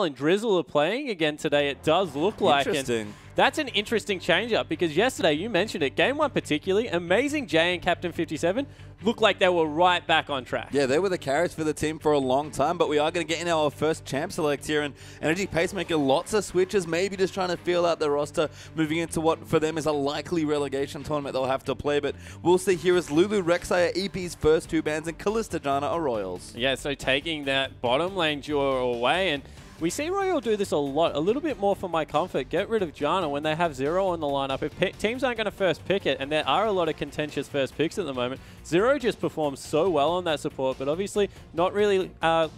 Raphael and Drizzle are playing again today, it does look like. Interesting. And that's an interesting change-up because yesterday, you mentioned it, Game 1 particularly, Amazing Jay and Captain 57 looked like they were right back on track. Yeah, they were the carriers for the team for a long time, but we are going to get in our first champ select here. And Energy Pacemaker, lots of switches, maybe just trying to feel out the roster, moving into what for them is a likely relegation tournament they'll have to play. But we'll see here as Lulu, Rek'Sai are EP's first two bans, and Kalista, Janna are Royals. Yeah, so taking that bottom lane duo away, and we see Royal do this a lot, a little bit more for my comfort. Get rid of Janna when they have Zero on the lineup. If teams aren't going to first pick it, and there are a lot of contentious first picks at the moment, Zero just performs so well on that support, but obviously not really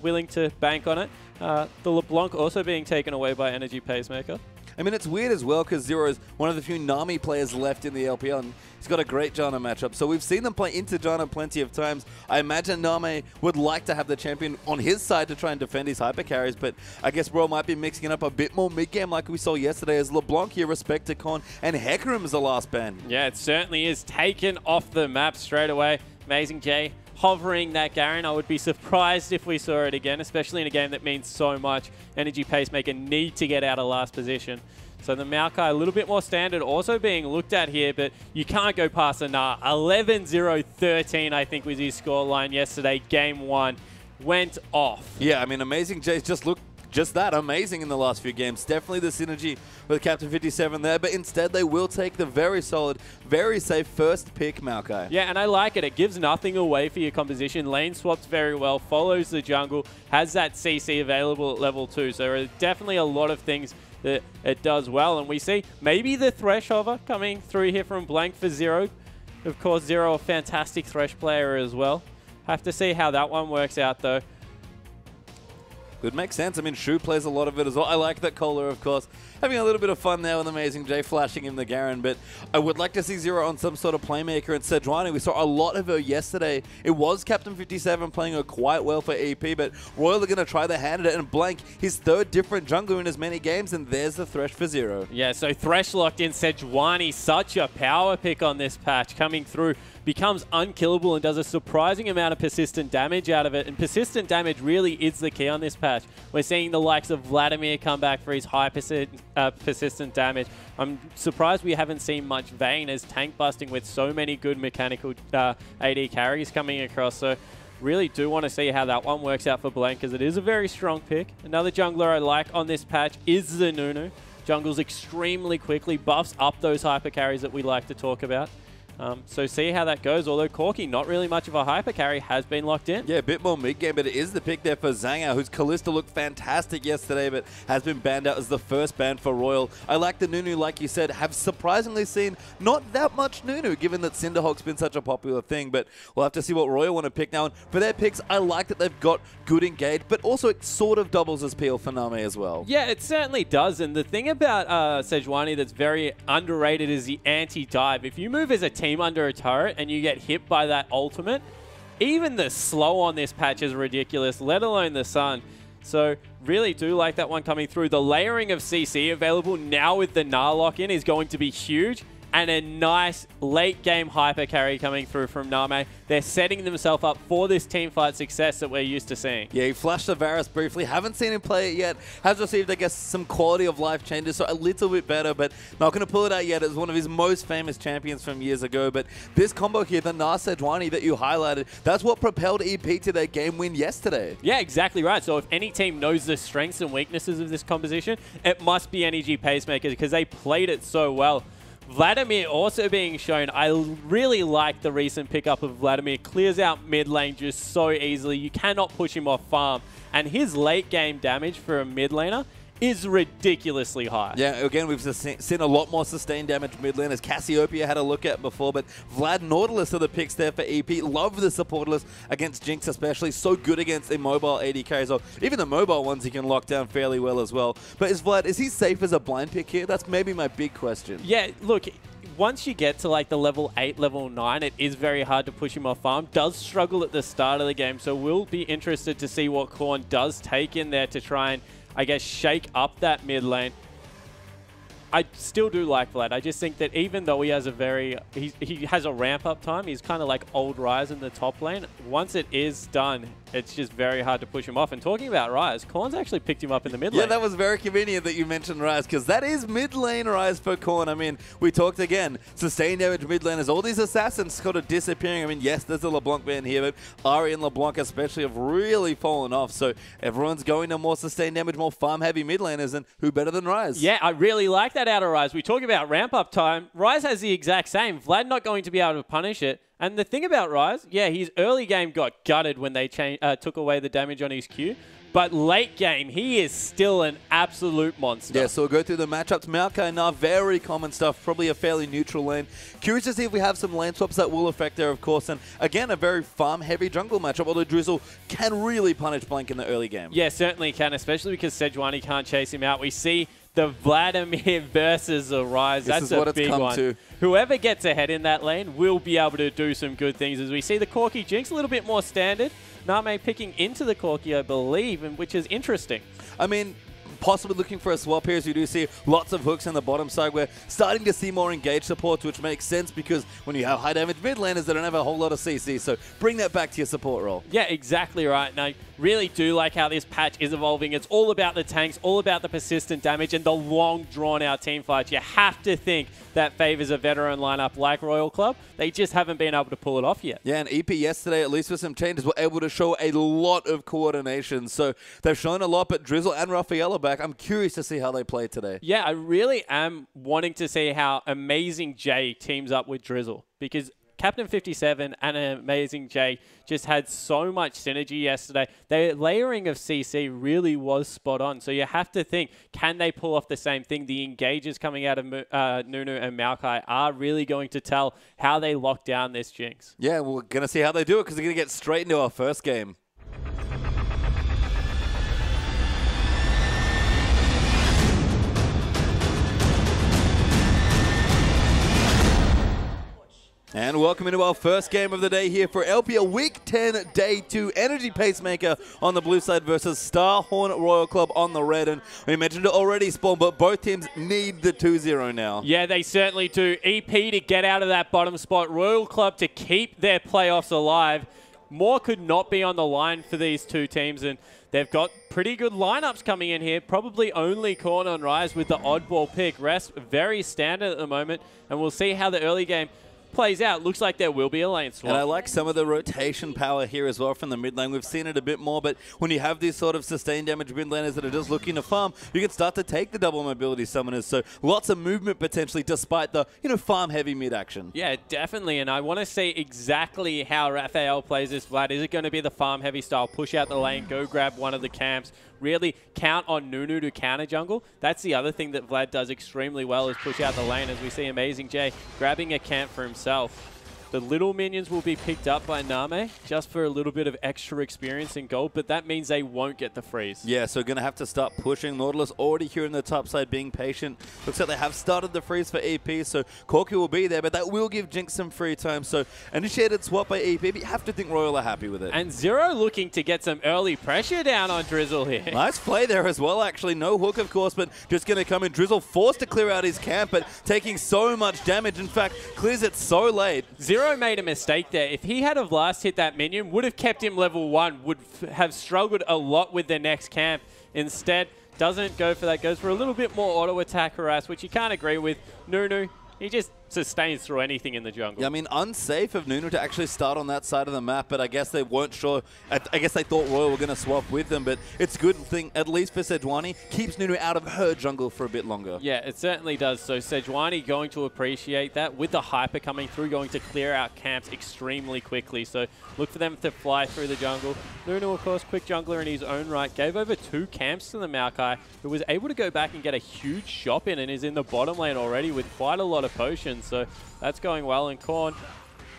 willing to bank on it. The LeBlanc also being taken away by Energy Pacemaker. I mean, it's weird as well because Zero is one of the few Nami players left in the LPL, and he's got a great Janna matchup. So we've seen them play into Janna plenty of times. I imagine Nami would like to have the champion on his side to try and defend his hyper carries, but I guess Royal might be mixing it up a bit more mid-game like we saw yesterday as LeBlanc here, respect to Korn, and Hecarim is the last ban. Yeah, it certainly is taken off the map straight away. Amazing Jay hovering that Garen. I would be surprised if we saw it again, especially in a game that means so much. Energy Pacemaker need to get out of last position. So the Maokai, a little bit more standard, also being looked at here, but you can't go past the Gnar. 11-0-13, I think, was his scoreline yesterday. Game 1 went off. Yeah, I mean, Amazing Jay's just looked just that amazing in the last few games. Definitely the synergy with Captain 57 there, but instead they will take the very solid, very safe first pick Maokai. Yeah, and I like it. It gives nothing away for your composition. Lane swaps very well, follows the jungle, has that CC available at level 2. So there are definitely a lot of things that it does well. And we see maybe the Thresh hover coming through here from Blank for Zero. Of course, Zero, a fantastic Thresh player as well. Have to see how that one works out though. It makes sense. I mean, Shu plays a lot of it as well. I like that Cola, of course, having a little bit of fun there with Amazing Jay, flashing him the Garen, but I would like to see Zero on some sort of playmaker. And Sejuani, we saw a lot of her yesterday. It was Captain 57 playing her quite well for EP, but Royal are going to try their hand at it, and Blank, his third different jungler in as many games, and there's the Thresh for Zero. Yeah, so Thresh locked in. Sejuani, such a power pick on this patch, coming through, becomes unkillable and does a surprising amount of persistent damage out of it, and persistent damage really is the key on this patch. We're seeing the likes of Vladimir come back for his high persistent damage. I'm surprised we haven't seen much Vayne as tank busting with so many good mechanical AD carries coming across, so really do want to see how that one works out for Blank, because it is a very strong pick. Another jungler I like on this patch is the Nunu. Jungles extremely quickly, buffs up those hyper carries that we like to talk about. So see how that goes, although Corki, not really much of a hyper carry, has been locked in. Yeah, a bit more mid-game, but it is the pick there for Zanga, whose Kalista looked fantastic yesterday, but has been banned out as the first ban for Royal. I like the Nunu, like you said, have surprisingly seen not that much Nunu, given that Cinderhulk's been such a popular thing, but we'll have to see what Royal want to pick now. And for their picks, I like that they've got good engage, but also it sort of doubles as peel for Nami as well. Yeah, it certainly does, and the thing about Sejuani that's very underrated is the anti-dive. If you move as a team under a turret and you get hit by that ultimate, even the slow on this patch is ridiculous, let alone the sun. So really do like that one coming through. The layering of CC available now with the Gnar lock-in is going to be huge, and a nice late-game hyper carry coming through from Nami. They're setting themselves up for this teamfight success that we're used to seeing. Yeah, he flashed the Varus briefly. Haven't seen him play it yet. Has received, I guess, some quality of life changes, so a little bit better, but not going to pull it out yet. It's one of his most famous champions from years ago, but this combo here, the Gnar Sejuani that you highlighted, that's what propelled EP to their game win yesterday. Yeah, exactly right. So if any team knows the strengths and weaknesses of this composition, it must be Energy Pacemaker, because they played it so well. Vladimir also being shown. I really like the recent pickup of Vladimir. Clears out mid lane just so easily. You cannot push him off farm. And his late game damage for a mid laner is ridiculously high. Yeah, again, we've seen a lot more sustained damage mid lane, as Cassiopeia had a look at before, but Vlad, Nautilus are the picks there for EP. Love the support list against Jinx especially. So good against immobile AD carries. Even the mobile ones he can lock down fairly well as well. But is he safe as a blind pick here? That's maybe my big question. Yeah, look, once you get to like the level 8, level 9, it is very hard to push him off farm. Does struggle at the start of the game, so we'll be interested to see what Korn does take in there to try and, I guess, shake up that mid lane. I still do like Vlad. I just think that even though he has he has a ramp up time, he's kind of like old Ryze in the top lane. Once it is done, it's just very hard to push him off. And talking about Ryze, Korn's actually picked him up in the mid lane. Yeah, that was very convenient that you mentioned Ryze, because that is mid lane Ryze for Korn. I mean, we talked again, sustained damage mid laners, all these assassins kind of disappearing. I mean, yes, there's a LeBlanc man here, but Ahri and LeBlanc especially have really fallen off. So everyone's going to more sustained damage, more farm-heavy mid laners, and who better than Ryze? Yeah, I really like that out of Ryze. We talk about ramp-up time. Ryze has the exact same. Vlad not going to be able to punish it. And the thing about Ryze, yeah, his early game got gutted when they took away the damage on his Q. But late game, he is still an absolute monster. Yeah, so we'll go through the matchups. Maokai, Gnar, very common stuff. Probably a fairly neutral lane. Curious to see if we have some lane swaps that will affect there, of course. And again, a very farm-heavy jungle matchup, although Drizzle can really punish Blank in the early game. Yeah, certainly can, especially because Sejuani can't chase him out. We see the Vladimir versus the Ryze. That's a big one. Whoever gets ahead in that lane will be able to do some good things. As we see the Corki Jinx, a little bit more standard. Nami picking into the Corki, I believe, which is interesting. I mean, possibly looking for a swap here, as you do see lots of hooks on the bottom side. We're starting to see more engaged supports, which makes sense because when you have high damage mid laners, they don't have a whole lot of CC. So bring that back to your support role. Yeah, exactly right. And I really do like how this patch is evolving. It's all about the tanks, all about the persistent damage and the long drawn-out team fights. You have to think that favors a veteran lineup like Royal Club. They just haven't been able to pull it off yet. Yeah, and EP yesterday, at least with some changes, were able to show a lot of coordination. So they've shown a lot, but Drizzle and Raphael are back. I'm curious to see how they play today. Yeah, I really am wanting to see how Amazing Jay teams up with Drizzle, because Captain 57 and Amazing Jay just had so much synergy yesterday. Their layering of CC really was spot on. So you have to think, can they pull off the same thing? The engages coming out of Nunu and Maokai are really going to tell how they lock down this Jinx. Yeah, we're going to see how they do it, because they're going to get straight into our first game. And welcome into our first game of the day here for LPL Week 10, Day 2. Energy Pacemaker on the blue side versus Star Horn Royal Club on the red. And we mentioned it already, Spawn, but both teams need the 2-0 now. Yeah, they certainly do. EP to get out of that bottom spot. Royal Club to keep their playoffs alive. More could not be on the line for these two teams, and they've got pretty good lineups coming in here. Probably only Korn on Ryze with the oddball pick. Rest very standard at the moment, and we'll see how the early game plays out. Looks like there will be a lane swap. And I like some of the rotation power here as well from the mid lane. We've seen it a bit more, but when you have these sort of sustained damage mid laners that are just looking to farm, you can start to take the double mobility summoners. So lots of movement potentially despite the, you know, farm heavy mid action. Yeah, definitely. And I want to see exactly how Raphael plays this, Vlad. Is it going to be the farm heavy style? Push out the lane, go grab one of the camps, really count on Nunu to counter jungle. That's the other thing that Vlad does extremely well, is push out the lane, as we see Amazing Jay grabbing a camp for himself. The little minions will be picked up by Nami just for a little bit of extra experience and gold, but that means they won't get the freeze. Yeah, so going to have to start pushing. Nautilus already here in the top side being patient. Looks like they have started the freeze for EP, so Corki will be there, but that will give Jinx some free time. So initiated swap by EP, but you have to think Royal are happy with it. And Zero looking to get some early pressure down on Drizzle here. Nice play there as well, actually. No hook, of course, but just going to come in. Drizzle forced to clear out his camp, but taking so much damage. In fact, clears it so late. Zero made a mistake there. If he had have last hit that minion, would have kept him level 1, would have struggled a lot with the next camp. Instead, doesn't go for that, goes for a little bit more auto attack harass, which you can't agree with. Nunu, he just sustains through anything in the jungle. Yeah, I mean, unsafe of Nunu to actually start on that side of the map, but I guess they weren't sure. I guess they thought Royal were going to swap with them, but it's a good thing, at least for Sejuani, keeps Nunu out of her jungle for a bit longer. Yeah, it certainly does. So Sejuani going to appreciate that with the hyper coming through, going to clear out camps extremely quickly. So look for them to fly through the jungle. Nunu, of course, quick jungler in his own right, gave over 2 camps to the Maokai, who was able to go back and get a huge shop in and is in the bottom lane already with quite a lot of potions. So that's going well, and Korn,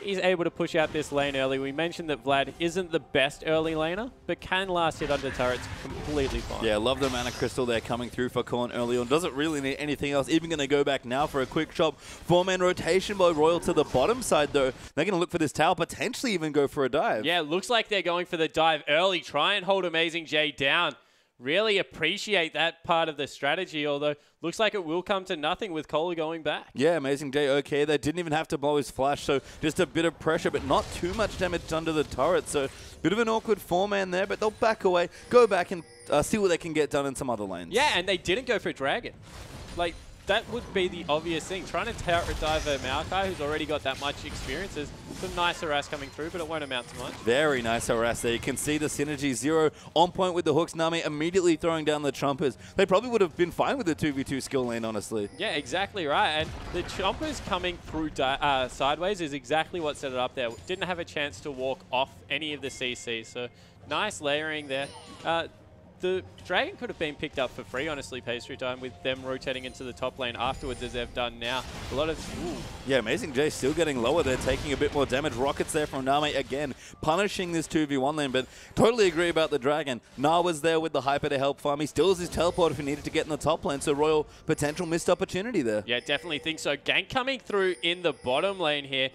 he's able to push out this lane early. We mentioned that Vlad isn't the best early laner, but can last hit under turrets completely fine. Yeah, love the mana crystal there coming through for Korn early on. Doesn't really need anything else. Even going to go back now for a quick shop. 4-man rotation by Royal to the bottom side, though. They're going to look for this tower, potentially even go for a dive. Yeah, looks like they're going for the dive early. Try and hold Amazing Jay down. really appreciate that part of the strategy, although looks like it will come to nothing with Cola going back. Yeah, Amazing Jay okay. They didn't even have to blow his flash, so just a bit of pressure, but not too much damage done to the turret. So bit of an awkward four-man there, but they'll back away, go back and see what they can get done in some other lanes. Yeah, and they didn't go for Dragon. Like, that would be the obvious thing. Trying to turret dive a Maokai, who's already got that much experience, is some nice harass coming through, but it won't amount to much. Very nice harass there. You can see the synergy. Zero on point with the hooks. Nami immediately throwing down the Chompers. They probably would have been fine with the 2v2 skill lane, honestly. Yeah, exactly right. And the Chompers coming through sideways is exactly what set it up there. Didn't have a chance to walk off any of the CC, so nice layering there. The Dragon could have been picked up for free, honestly, Pastry Time, with them rotating into the top lane afterwards, as they've done now. A lot of... Ooh. Yeah, Amazing Jay still getting lower. They're taking a bit more damage. Rockets there from Nami again, punishing this 2v1 lane, but totally agree about the Dragon. Gnar was there with the Hyper to help farm. He steals his teleport if he needed to get in the top lane, so Royal potential missed opportunity there. Yeah, definitely think so. Gank coming through in the bottom lane here.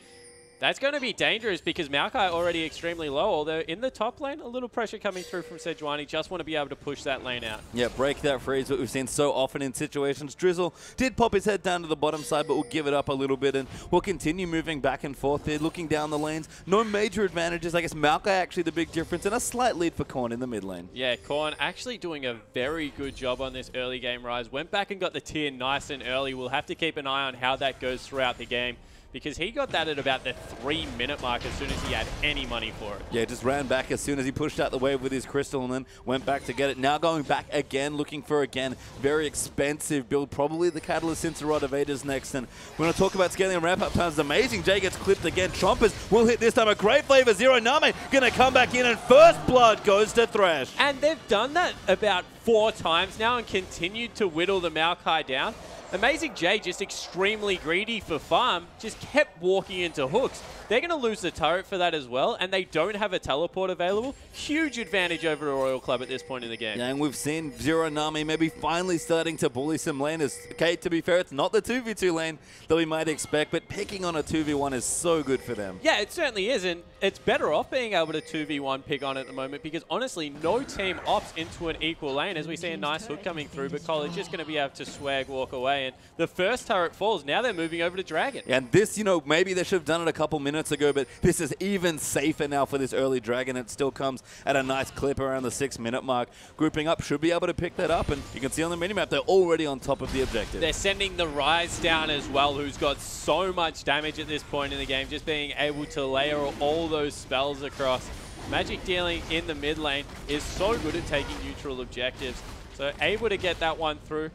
That's going to be dangerous because Maokai already extremely low, although in the top lane, a little pressure coming through from Sejuani. Just want to be able to push that lane out. Yeah, break that freeze, what we've seen so often in situations. Drizzle did pop his head down to the bottom side, but we'll give it up a little bit, and we'll continue moving back and forth here, looking down the lanes. No major advantages. I guess Maokai actually the big difference, and a slight lead for Korn in the mid lane. Yeah, Korn actually doing a very good job on this early game, Ryze. Went back and got the tier nice and early. We'll have to keep an eye on how that goes throughout the game, because he got that at about the 3-minute mark as soon as he had any money for it. Yeah, just ran back as soon as he pushed out the wave with his crystal and then went back to get it. Now going back again, looking for, again, very expensive build. Probably the Catalyst Cinderhulk evaders next. And we're going to talk about scaling and ramp-up times. Amazing Jay gets clipped again. Chompers will hit this time. A great flavor. Zero Nami going to come back in, and first blood goes to Thresh. And they've done that about 4 times now and continued to whittle the Maokai down. Amazing Jay just extremely greedy for farm, just kept walking into hooks. They're going to lose the turret for that as well, and they don't have a teleport available. Huge advantage over to Royal Club at this point in the game. Yeah, and we've seen Zero Nami maybe finally starting to bully some laners. Okay, to be fair, it's not the 2v2 lane that we might expect, but picking on a 2v1 is so good for them. Yeah, it certainly is, and it's better off being able to 2v1 pick on at the moment, because honestly, no team opts into an equal lane, as we see a nice hook coming through, but Cola is just going to be able to swag walk away, and the first turret falls. Now they're moving over to Dragon. Yeah, and this, you know, maybe they should have done it a couple minutes ago, but this is even safer now for this early Dragon. It still comes at a nice clip around the 6-minute mark. Grouping up should be able to pick that up, and you can see on the minimap they're already on top of the objective. They're sending the Ryze down as well, who's got so much damage at this point in the game, just being able to layer all those spells across. Magic dealing in the mid lane is so good at taking neutral objectives, so able to get that one through.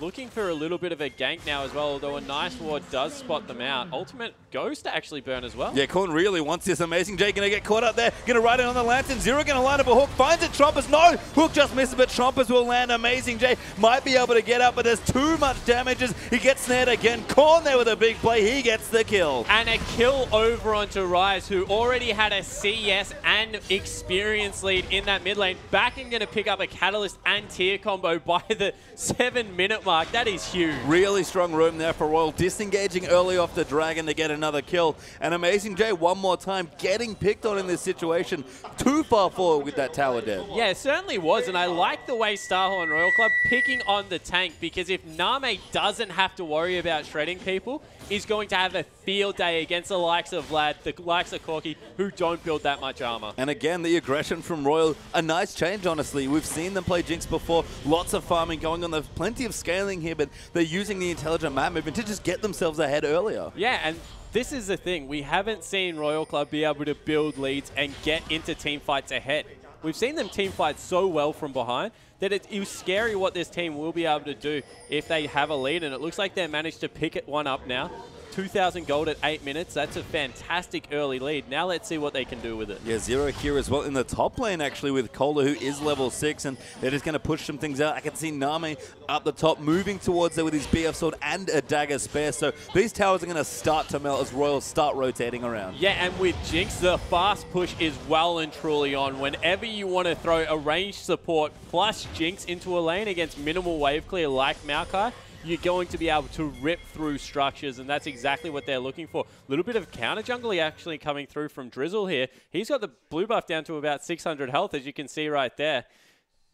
Looking for a little bit of a gank now as well, although a nice ward does spot them out. Ultimate goes to actually burn as well. Yeah, Korn really wants this. Amazing Jay going to get caught up there. Going to ride in on the lance, and Zero going to line up a hook. Finds it, Chompers. No! Hook just misses, but Chompers will land. Amazing Jay might be able to get up, but there's too much damages. He gets snared again. Korn there with a big play. He gets the kill. And a kill over onto Ryze, who already had a CS and experience lead in that mid lane. Back and going to pick up a Catalyst and tier combo by the 7-minute mark. That is huge. Really strong room there for Royal, disengaging early off the Dragon to get another kill. And Amazing Jay one more time getting picked on in this situation. Too far forward with that tower dead. Yeah, it certainly was, and I like the way Star Horn Royal Club picking on the tank, because if Nami doesn't have to worry about shredding people, he's going to have a field day against the likes of Vlad, the likes of Corki, who don't build that much armor. And again, the aggression from Royal, a nice change, honestly. We've seen them play Jinx before. Lots of farming going on. There's plenty of scaling here, but they're using the intelligent map movement to just get themselves ahead earlier. Yeah, and this is the thing. We haven't seen Royal Club be able to build leads and get into team fights ahead. We've seen them team fight so well from behind that it is scary what this team will be able to do if they have a lead, and it looks like they managed to pick it one up now. 2,000 gold at 8 minutes. That's a fantastic early lead. Now let's see what they can do with it. Yeah, Zero here as well in the top lane, actually, with Cola, who is level 6, and they're just going to push some things out. I can see Nami up the top moving towards there with his BF sword and a dagger spare, so these towers are going to start to melt as Royal start rotating around. Yeah, and with Jinx, the fast push is well and truly on. Whenever you want to throw a ranged support plus Jinx into a lane against minimal wave clear like Maokai, you're going to be able to rip through structures, and that's exactly what they're looking for. A little bit of counter jungle actually coming through from Drizzle here. He's got the blue buff down to about 600 health, as you can see right there.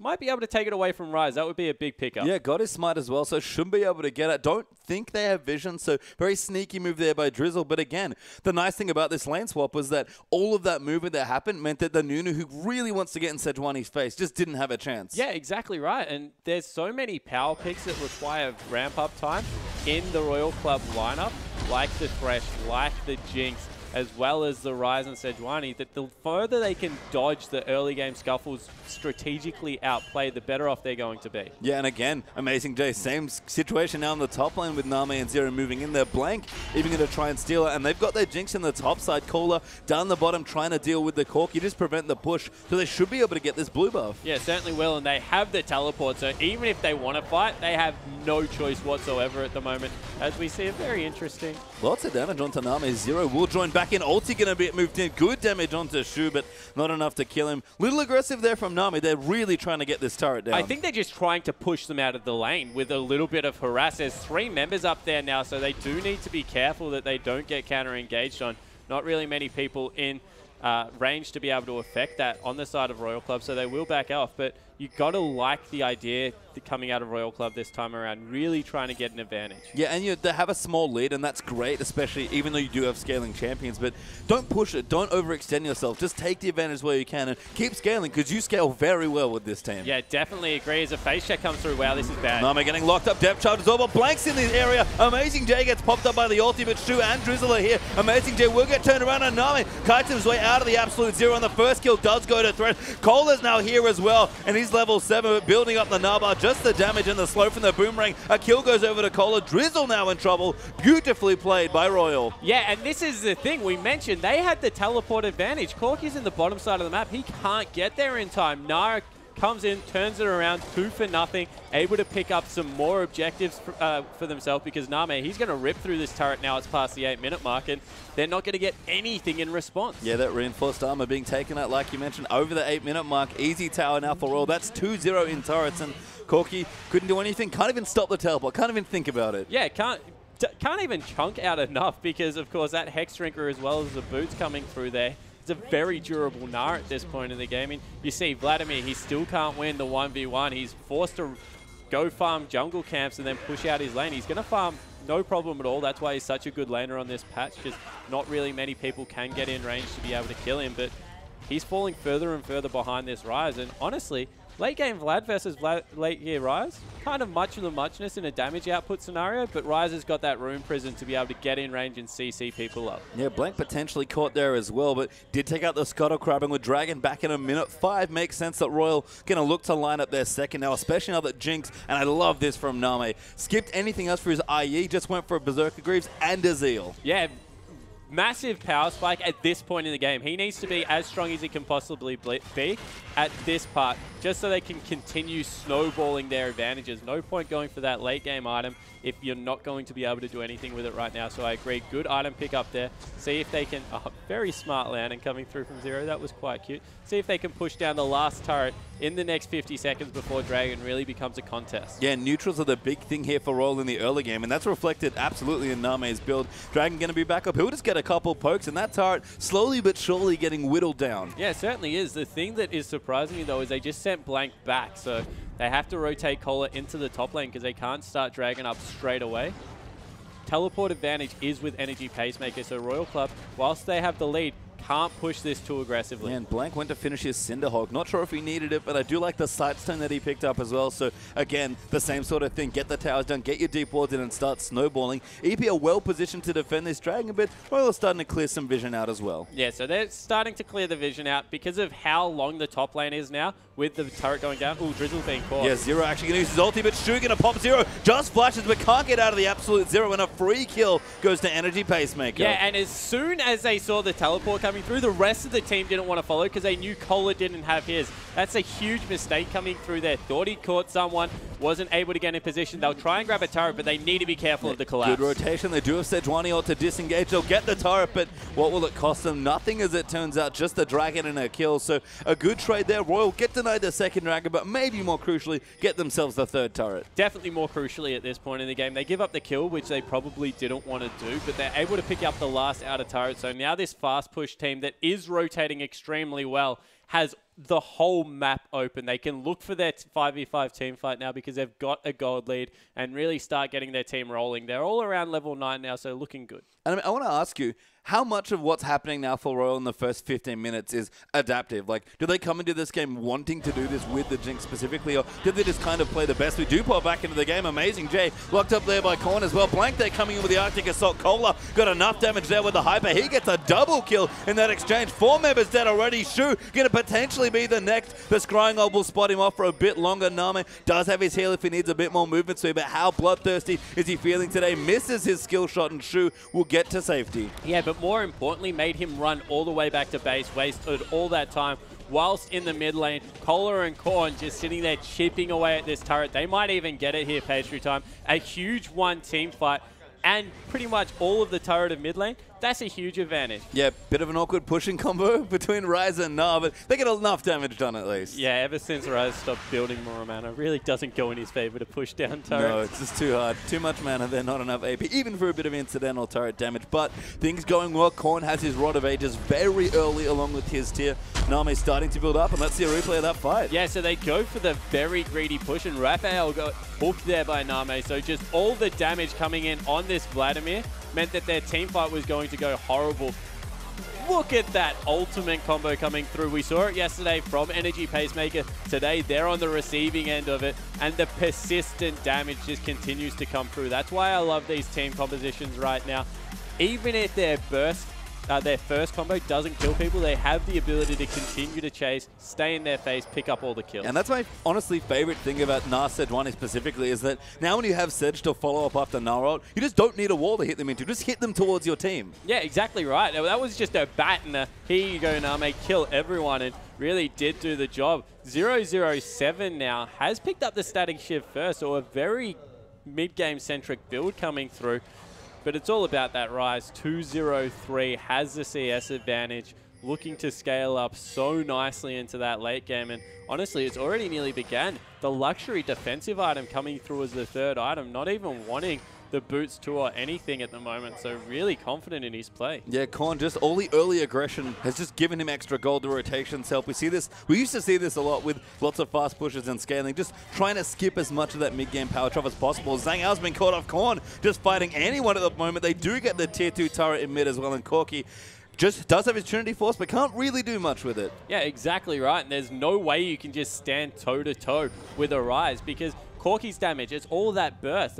might be able to take it away from Ryze. That would be a big pickup. Yeah, got his smite as well, so shouldn't be able to get it. Don't think they have vision, so very sneaky move there by Drizzle. But again, the nice thing about this lane swap was that all of that movement that happened meant that the Nunu, who really wants to get in Sejuani's face, just didn't have a chance. Yeah, exactly right. And there's so many power picks that require ramp-up time in the Royal Club lineup, like the Thresh, like the Jinx, as well as the Ryze and Sejuani, that the further they can dodge the early game scuffles, strategically outplay, the better off they're going to be. Yeah, and again, Amazing Jay, same situation now on the top lane with Nami and Zero moving in there. Blank even going to try and steal it, and they've got their Jinx in the top side, Cola down the bottom trying to deal with the Cork. You just prevent the push, so they should be able to get this blue buff. Yeah, certainly will, and they have the teleport, so even if they want to fight, they have no choice whatsoever at the moment, as we see a very interesting. Lots of damage onto Nami. Zero will join back in. Ulti going to be moved in. Good damage onto Shu, but not enough to kill him. Little aggressive there from Nami. They're really trying to get this turret down. I think they're just trying to push them out of the lane with a little bit of harass. There's three members up there now, so they do need to be careful that they don't get counter-engaged on. Not really many people in range to be able to affect that on the side of Royal Club, so they will back off. But you got to like the idea coming out of Royal Club this time around, really trying to get an advantage. Yeah, and they have a small lead, and that's great, especially even though you do have scaling champions, but don't push it. Don't overextend yourself. Just take the advantage where you can and keep scaling, because you scale very well with this team. Yeah, definitely agree. As a face check comes through, wow, this is bad. Nami getting locked up. Depth charge is over. Blank's in the area. Amazing Jay gets popped up by the ulti, but Shu and Drizzle are here. Amazing Jay will get turned around, and Nami kites his way out of the absolute zero, and the first kill does go to Threat. Cola's now here as well, and he's level 7, but building up the Narbar. Just the damage and the slow from the boomerang. A kill goes over to Cola. Drizzle now in trouble. Beautifully played by Royal. Yeah, and this is the thing we mentioned. They had the teleport advantage. Corki's in the bottom side of the map. He can't get there in time. Gnar comes in, turns it around, 2 for nothing. Able to pick up some more objectives for themselves, because Nami, he's going to rip through this turret now. It's past the 8-minute mark, and they're not going to get anything in response. Yeah, that reinforced armor being taken out, like you mentioned, over the 8-minute mark. Easy tower now for Royal. That's 2-0 in turrets, and Corki couldn't do anything, can't even stop the teleport, can't even think about it. Yeah, can't even chunk out enough, because of course that Hex Drinker as well as the boots coming through there. It's a very durable Gnar at this point in the game. And you see Vladimir, he still can't win the 1v1. He's forced to go farm jungle camps and then push out his lane. He's going to farm no problem at all. That's why he's such a good laner on this patch, because not really many people can get in range to be able to kill him, but he's falling further and further behind this Ryze, and honestly, late game Vlad versus late gear Ryze, kind of much of the muchness in a damage output scenario, but Ryze has got that rune prison to be able to get in range and CC people up. Yeah, Blank potentially caught there as well, but did take out the scuttle crabbing with Dragon back in a minute 5. Makes sense that Royal going to look to line up their second now, especially now that Jinx, and I love this from Nami, skipped anything else for his IE, just went for a Berserker Greaves and a Zeal. Yeah. Massive power spike at this point in the game. He needs to be as strong as he can possibly be at this part, just so they can continue snowballing their advantages. No point going for that late game item if you're not going to be able to do anything with it right now. So I agree, good item pick up there. See if they can, very smart landing coming through from Zero. That was quite cute. See if they can push down the last turret in the next 50 seconds before Dragon really becomes a contest. Yeah, neutrals are the big thing here for Royal in the early game, and that's reflected absolutely in Nami's build. Dragon going to be back up. He'll just get a couple pokes, and that turret slowly but surely getting whittled down. Yeah, it certainly is. The thing that is surprising me, though, is they just sent Blank back, so they have to rotate Cola into the top lane because they can't start Dragon up straight away. Teleport advantage is with Energy Pacemaker, so Royal Club, whilst they have the lead, can't push this too aggressively. And Blank went to finish his Cinderhulk. Not sure if he needed it, but I do like the Sightstone that he picked up as well. So again, the same sort of thing. Get the towers down, get your deep wards in, and start snowballing. EP are well positioned to defend this Dragon, but Royal are starting to clear some vision out as well. Yeah, so they're starting to clear the vision out because of how long the top lane is now with the turret going down. Ooh, Drizzle being caught. Yeah, Zero actually going to use his ulti, but Shu going to pop Zero. Just flashes, but can't get out of the absolute zero, and a free kill goes to Energy Pacemaker. Yeah, and as soon as they saw the teleport coming through, the rest of the team didn't want to follow because they knew Cola didn't have his. That's a huge mistake coming through there. Thought he caught someone, wasn't able to get in position. They'll try and grab a turret, but they need to be careful of the collapse. Good rotation. They do have Sejuani ult to disengage. They'll get the turret, but what will it cost them? Nothing, as it turns out, just the Dragon and a kill. So a good trade there. Royal get denied the second Dragon, but maybe more crucially, get themselves the third turret. Definitely more crucially at this point in the game. They give up the kill, which they probably didn't want to do, but they're able to pick up the last outer turret. So now this fast push team that is rotating extremely well has the whole map open. They can look for their 5v5 team fight now because they've got a gold lead and really start getting their team rolling. They're all around level 9 now, so looking good. And I want to ask you, how much of what's happening now for Royal in the first 15 minutes is adaptive? Like, do they come into this game wanting to do this with the Jinx specifically, or did they just kind of play the best? We do pop back into the game. Amazing Jay locked up there by Korn as well. Blank there coming in with the Arctic Assault. Cola got enough damage there with the Hyper. He gets a double kill in that exchange. 4 members dead already. Shu gonna potentially be the next. The Scrying Orb will spot him off for a bit longer. Nami does have his heal if he needs a bit more movement speed, but how bloodthirsty is he feeling today? Misses his skill shot, and Shu will get to safety. Yeah, but more importantly, made him run all the way back to base, wasted all that time. Whilst in the mid lane, Cola and Korn just sitting there chipping away at this turret. They might even get it here, page through time. A huge one team fight, and pretty much all of the turret of mid lane. That's a huge advantage. Yeah, bit of an awkward pushing combo between Ryze and Gnar, but they get enough damage done at least. Yeah, ever since Ryze stopped building more mana, really doesn't go in his favor to push down turrets. No, it's just too hard. Too much mana there, not enough AP, even for a bit of incidental turret damage. But things going well. Korn has his Rod of Ages very early along with his tier. Nami's starting to build up, and let's see a replay of that fight. Yeah, so they go for the very greedy push, and Raphael got hooked there by Nami, so just all the damage coming in on this Vladimir meant that their team fight was going to go horrible. Look at that ultimate combo coming through. We saw it yesterday from Energy Pacemaker. Today, they're on the receiving end of it, and the persistent damage just continues to come through. That's why I love these team compositions right now. Even if their first combo doesn't kill people, they have the ability to continue to chase, stay in their face, pick up all the kills. And that's my, honestly, favorite thing about Gnar Sejuani specifically is that now when you have Sej to follow up after Gnar ult, you just don't need a wall to hit them into. Just hit them towards your team. Yeah, exactly right. That was just a bat, and a, here you go, Nami, kill everyone, and really did do the job. 007 now has picked up the static shift first, so a very mid-game centric build coming through. But it's all about that rise. 203 has the CS advantage, looking to scale up so nicely into that late game. And honestly, it's already nearly began. The luxury defensive item coming through as the third item, not even wanting the boots to or anything at the moment, so really confident in his play. Yeah, Korn, just all the early aggression has just given him extra gold to rotations help. We see this, we used to see this a lot with lots of fast pushes and scaling, just trying to skip as much of that mid-game power trap as possible. Zanga's been caught off. Korn just fighting anyone at the moment. They do get the tier 2 turret in mid as well, and Corki just does have his Trinity Force, but can't really do much with it. Yeah, exactly right, and there's no way you can just stand toe-to-toe with a Ryze, because Corki's damage, it's all that burst.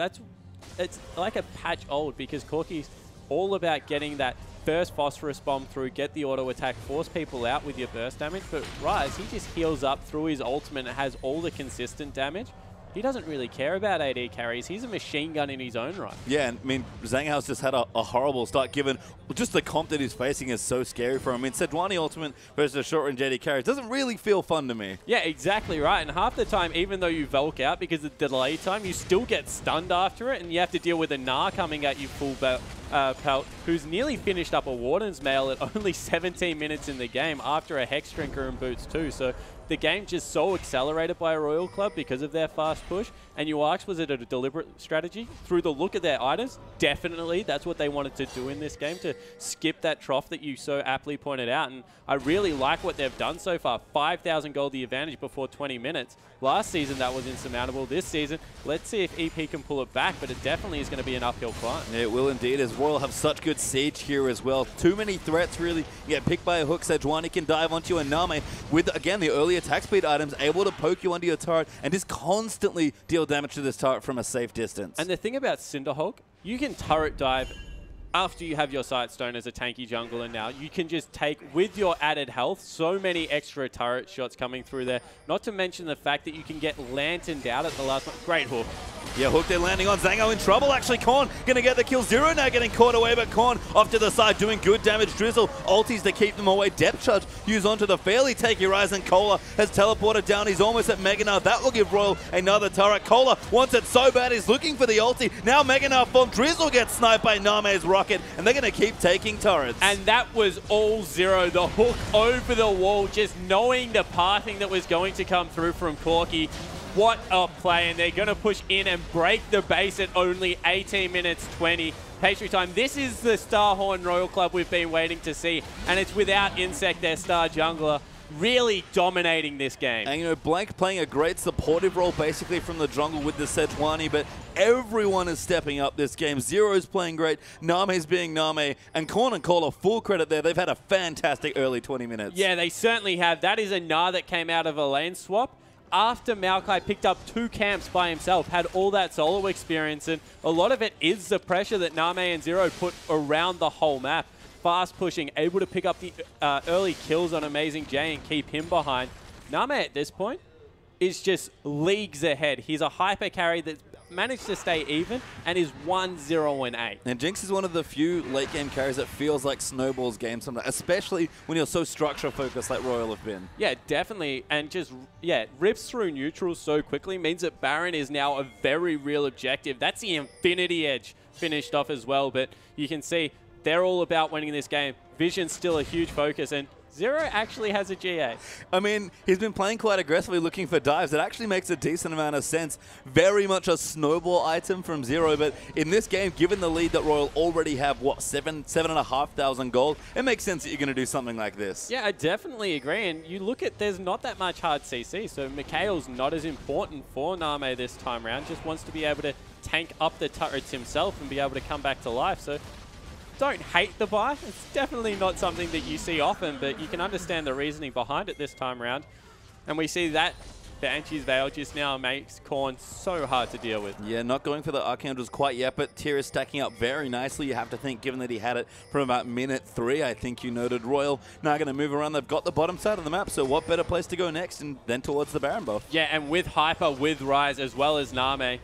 It's like a patch old, because Corki's all about getting that first Phosphorus Bomb through, get the auto attack, force people out with your burst damage. But Ryze, he just heals up through his ultimate and has all the consistent damage. He doesn't really care about AD carries. He's a machine gun in his own right. Yeah, and I mean, Zanghao's just had a horrible start, given just the comp that he's facing is so scary for him. I mean, Sejuani ultimate versus a short-range AD carry doesn't really feel fun to me. Yeah, exactly right. And half the time, even though you Valk out because of the delay time, you still get stunned after it, and you have to deal with a Gnar coming at you full pelt, who's nearly finished up a Warden's Mail at only 17 minutes in the game after a Hex Drinker and boots too. So the game just so accelerated by Royal Club because of their fast push. And you asked, was it a deliberate strategy? Through the look of their items, definitely. That's what they wanted to do in this game, to skip that trough that you so aptly pointed out. And I really like what they've done so far. 5,000 gold the advantage before 20 minutes. Last season, that was insurmountable. This season, let's see if EP can pull it back, but it definitely is going to be an uphill climb. It will indeed, as Royal have such good siege here as well. Too many threats, really. You get picked by a hook. Sejuani can dive onto you, and Nami with, again, the early attack speed items, able to poke you under your turret and just constantly deal damage to this turret from a safe distance. And the thing about Cinderhulk, you can turret dive after you have your Sightstone as a tanky jungler now. You can just take, with your added health, so many extra turret shots coming through there. Not to mention the fact that you can get lanterned out at the last one. Great hook. Yeah, hook they're landing on. Zango in trouble, actually. Korn gonna get the kill. Zero now getting caught away, but Korn off to the side doing good damage. Drizzle ultis to keep them away. Depth charge used onto the fairly takey Ryze, and Cola has teleported down. He's almost at Meganar. That will give Royal another turret. Cola wants it so bad, he's looking for the ulti. Now Meganar form. Drizzle gets sniped by Nami's rocket, and they're gonna keep taking turrets. And that was all Zero. The hook over the wall, just knowing the pathing that was going to come through from Corki. What a play, and they're going to push in and break the base at only 18 minutes 20. Pastry time. This is the Star Horn Royal Club we've been waiting to see, and it's without Insect, their star jungler. really dominating this game. And you know, Blank playing a great supportive role basically from the jungle with the Sejuani, but everyone is stepping up this game. Zero's playing great, Nami's being Nami, and Korn and Cola, full credit there. They've had a fantastic early 20 minutes. Yeah, they certainly have. That is a Gnar that came out of a lane swap after Maokai picked up 2 camps by himself, had all that solo experience, and a lot of it is the pressure that Nami and Zero put around the whole map. Fast pushing, able to pick up the early kills on Amazing Jay and keep him behind. Nami at this point is just leagues ahead. He's a hyper carry that's managed to stay even and is 1-0-8. And Jinx is one of the few late game carries that feels like snowball's game sometimes, especially when you're so structure focused like Royal have been. Yeah, definitely. And just, yeah, rips through neutrals so quickly means that Baron is now a very real objective. That's the Infinity Edge finished off as well, but you can see they're all about winning this game. Vision's still a huge focus, and Zero actually has a GA. I mean, he's been playing quite aggressively looking for dives. It actually makes a decent amount of sense. Very much a snowball item from Zero, but in this game, given the lead that Royal already have, what, 7,500 gold, it makes sense that you're going to do something like this. Yeah, I definitely agree, and you look at, there's not that much hard CC, so Mikhail's not as important for Nami this time around. Just wants to be able to tank up the turrets himself and be able to come back to life, so don't hate the buy. It's definitely not something that you see often, but you can understand the reasoning behind it this time around. And we see that Banshee's Veil just now makes Korn so hard to deal with. Yeah, not going for the Archangels quite yet, but Tyr is stacking up very nicely. You have to think, given that he had it from about minute 3, I think you noted. Royal now going to move around. They've got the bottom side of the map, so what better place to go next than towards the Baron buff? Yeah, and with Hyper, with Ryze, as well as Nami,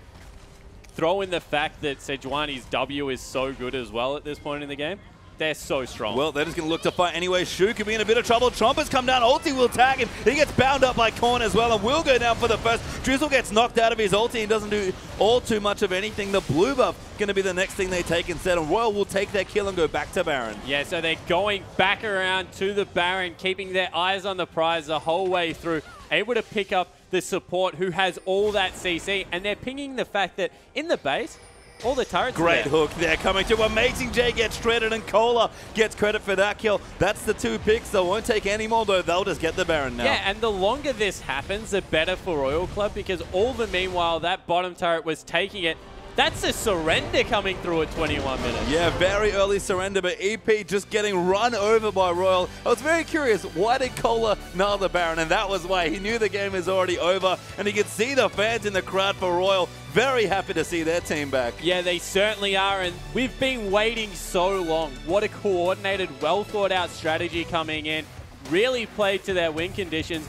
throw in the fact that Sejuani's W is so good as well at this point in the game. They're so strong. Well, they're just going to look to fight anyway. Shu could be in a bit of trouble. Tromper's come down. Ulti will tag him. He gets bound up by Korn as well and will go down for the first. Drizzle gets knocked out of his ulti and doesn't do all too much of anything. The blue buff going to be the next thing they take instead. And Royal will take their kill and go back to Baron. Yeah, so they're going back around to the Baron, keeping their eyes on the prize the whole way through. Able to pick up the support who has all that CC, and they're pinging the fact that in the base, all the turrets Great hook there coming through. Amazing Jay gets shredded, and Cola gets credit for that kill. That's the 2 picks. They won't take any more, though. They'll just get the Baron now. Yeah, and the longer this happens, the better for Royal Club, because all the meanwhile, that bottom turret was taking it. That's a surrender coming through at 21 minutes. Yeah, very early surrender, but EP just getting run over by Royal. I was very curious, why did Cola gnar the Baron? And that was why. He knew the game is already over, and he could see the fans in the crowd for Royal. Very happy to see their team back. Yeah, they certainly are, and we've been waiting so long. What a coordinated, well-thought-out strategy coming in. Really played to their win conditions,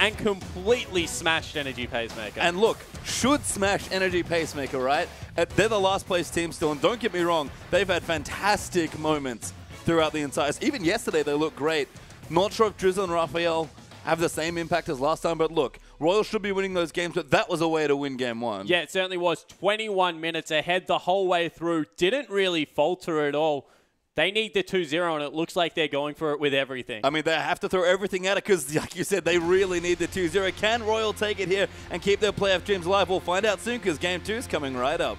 and completely smashed Energy Pacemaker. And look, should smash Energy Pacemaker, right? They're the last place team still, and don't get me wrong, they've had fantastic moments throughout the entire... Even yesterday, they looked great. Not sure if Drizzle and Raphael have the same impact as last time, but look, Royal should be winning those games, but that was a way to win game 1. Yeah, it certainly was. 21 minutes ahead the whole way through. Didn't really falter at all. They need the 2-0, and it looks like they're going for it with everything. I mean, they have to throw everything at it because, like you said, they really need the 2-0. Can Royal take it here and keep their playoff dreams alive? We'll find out soon because Game 2 is coming right up.